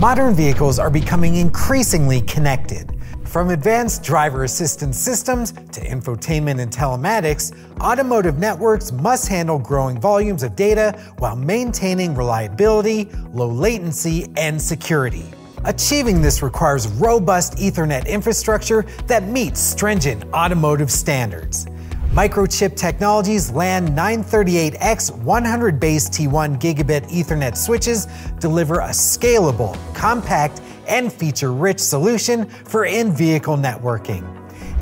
Modern vehicles are becoming increasingly connected. From advanced driver assistance systems to infotainment and telematics, automotive networks must handle growing volumes of data while maintaining reliability, low latency, and security. Achieving this requires robust Ethernet infrastructure that meets stringent automotive standards. Microchip Technologies' LAN 938X 100BASE-T1 Gigabit Ethernet switches deliver a scalable, compact, and feature-rich solution for in-vehicle networking.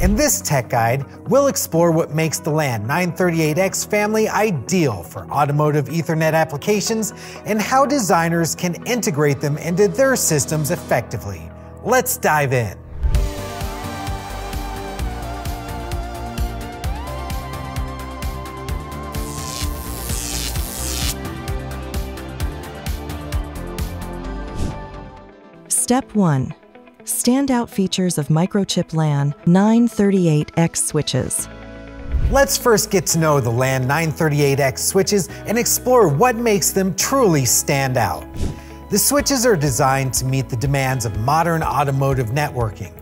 In this tech guide, we'll explore what makes the LAN 938X family ideal for automotive Ethernet applications and how designers can integrate them into their systems effectively. Let's dive in. Step 1. Standout features of Microchip LAN 938X switches. Let's first get to know the LAN 938X switches and explore what makes them truly stand out. The switches are designed to meet the demands of modern automotive networking.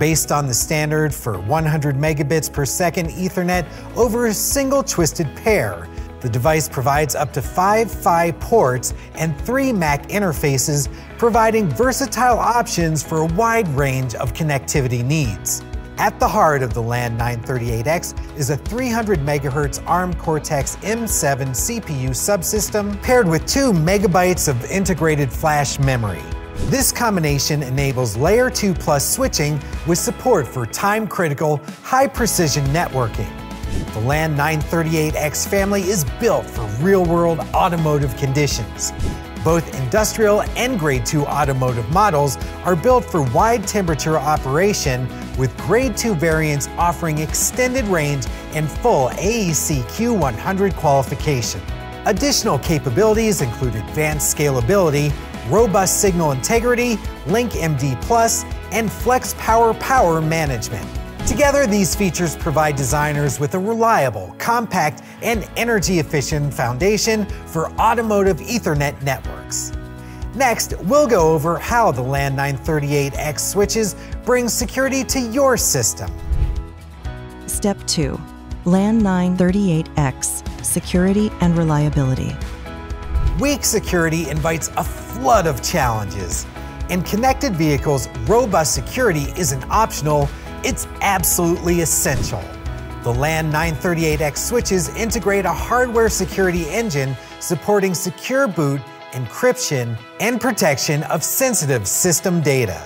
Based on the standard for 100 megabits per second Ethernet over a single twisted pair, the device provides up to 5 PHY ports and 3 MAC interfaces, providing versatile options for a wide range of connectivity needs. At the heart of the LAN 938X is a 300 MHz ARM Cortex M7 CPU subsystem paired with 2 MB of integrated flash memory. This combination enables Layer 2 Plus switching with support for time-critical, high-precision networking. The LAN 938X family is built for real-world automotive conditions. Both industrial and Grade 2 automotive models are built for wide temperature operation, with Grade 2 variants offering extended range and full AECQ100 qualification. Additional capabilities include advanced scalability, robust signal integrity, LinkMD+, and FlexPower power management. Together, these features provide designers with a reliable, compact, and energy-efficient foundation for automotive Ethernet networks. Next, we'll go over how the LAN 938X switches bring security to your system. Step 2. LAN 938X Security and Reliability. Weak security invites a flood of challenges. In connected vehicles, robust security isn't optional. It's absolutely essential. The LAN 938X switches integrate a hardware security engine supporting secure boot, encryption, and protection of sensitive system data.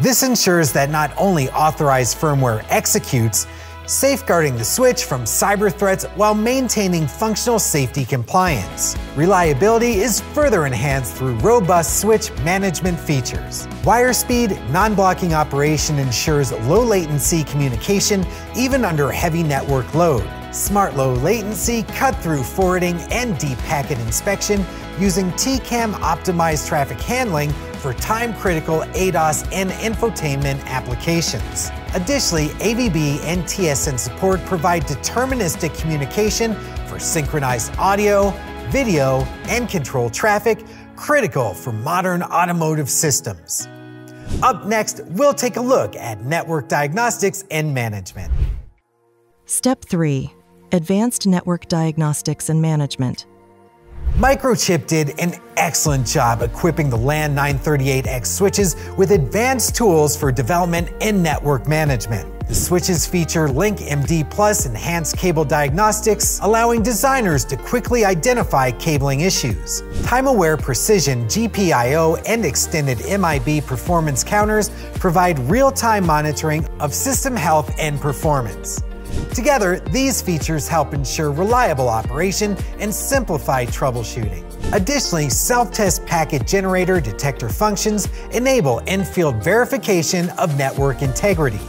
This ensures that not only authorized firmware executes, safeguarding the switch from cyber threats while maintaining functional safety compliance. Reliability is further enhanced through robust switch management features. Wire speed, non-blocking operation ensures low latency communication even under heavy network load. Smart low latency, cut-through forwarding, and deep packet inspection using TCAM optimized traffic handling for time-critical ADAS and infotainment applications. Additionally, AVB and TSN support provide deterministic communication for synchronized audio, video, and control traffic, critical for modern automotive systems. Up next, we'll take a look at network diagnostics and management. Step 3. Advanced network diagnostics and management. Microchip did an excellent job equipping the LAN 938X switches with advanced tools for development and network management. The switches feature LinkMD+ enhanced cable diagnostics, allowing designers to quickly identify cabling issues. Time-aware precision GPIO and extended MIB performance counters provide real-time monitoring of system health and performance. Together, these features help ensure reliable operation and simplify troubleshooting. Additionally, self-test packet generator detector functions enable in-field verification of network integrity.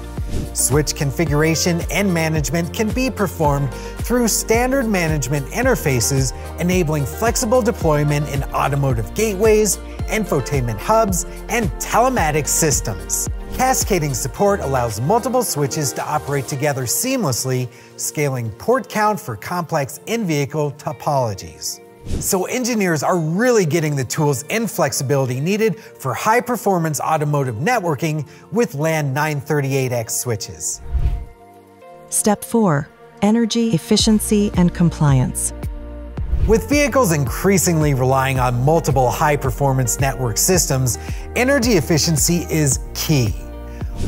Switch configuration and management can be performed through standard management interfaces, enabling flexible deployment in automotive gateways, infotainment hubs, and telematic systems. Cascading support allows multiple switches to operate together seamlessly, scaling port count for complex in-vehicle topologies. So engineers are really getting the tools and flexibility needed for high-performance automotive networking with LAN 938X switches. Step 4. Energy efficiency and compliance. With vehicles increasingly relying on multiple high-performance network systems, energy efficiency is key.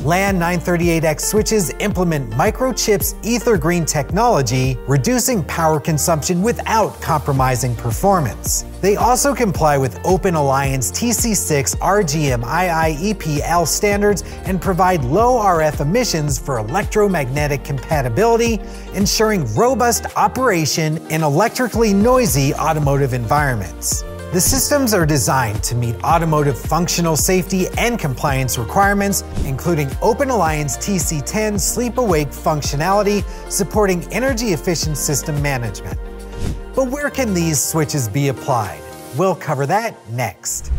LAN 938X switches implement Microchip's EtherGreen technology, reducing power consumption without compromising performance. They also comply with Open Alliance TC6 RGMII EPL standards and provide low RF emissions for electromagnetic compatibility, ensuring robust operation in electrically noisy automotive environments. The systems are designed to meet automotive functional safety and compliance requirements, including Open Alliance TC10 sleep-awake functionality, supporting energy-efficient system management. But where can these switches be applied? We'll cover that next.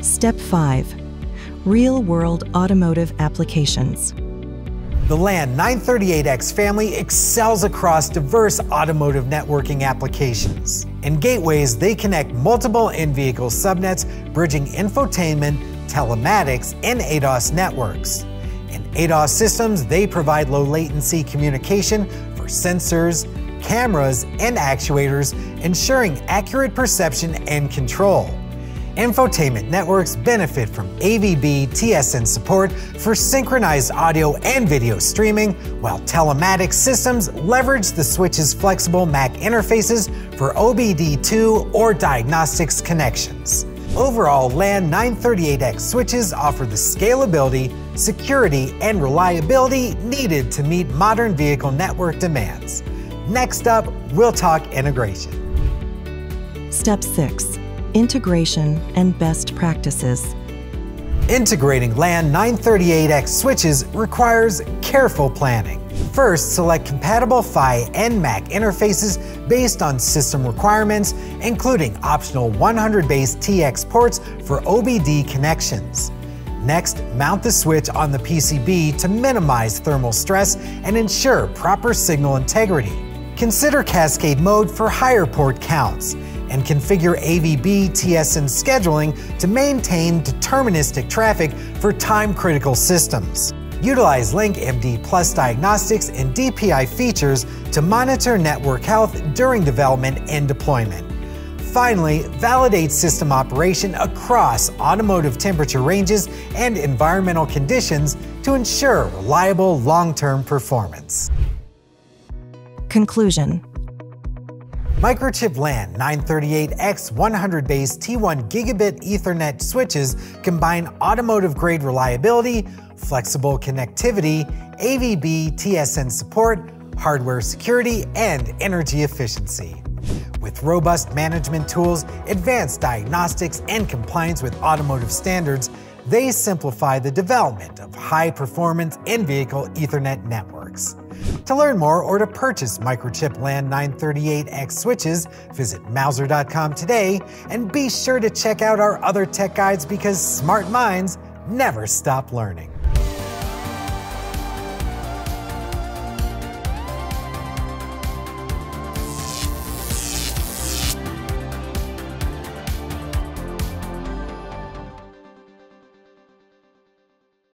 Step 5. Real-world automotive applications. The LAN 938X family excels across diverse automotive networking applications. In gateways, they connect multiple in-vehicle subnets, bridging infotainment, telematics, and ADAS networks. In ADAS systems, they provide low-latency communication for sensors, cameras, and actuators, ensuring accurate perception and control. Infotainment networks benefit from AVB/TSN support for synchronized audio and video streaming, while telematics systems leverage the switch's flexible MAC interfaces for OBD2 or diagnostics connections. Overall, LAN 938X switches offer the scalability, security, and reliability needed to meet modern vehicle network demands. Next up, we'll talk integration. Step 6. Integration and best practices. Integrating LAN 938X switches requires careful planning. First, select compatible PHY and MAC interfaces based on system requirements, including optional 100BASE-TX ports for OBD connections. Next, mount the switch on the PCB to minimize thermal stress and ensure proper signal integrity. Consider cascade mode for higher port counts, and configure AVB/TSN scheduling to maintain deterministic traffic for time-critical systems. Utilize LinkMD+ diagnostics and DPI features to monitor network health during development and deployment. Finally, validate system operation across automotive temperature ranges and environmental conditions to ensure reliable long-term performance. Conclusion. Microchip LAN 938X 100BASE-T1 Gigabit Ethernet switches combine automotive-grade reliability, flexible connectivity, AVB/TSN support, hardware security, and energy efficiency. With robust management tools, advanced diagnostics, and compliance with automotive standards, they simplify the development of high-performance in-vehicle Ethernet networks. To learn more or to purchase Microchip LAN 938X switches, visit Mouser.com today, and be sure to check out our other tech guides because smart minds never stop learning.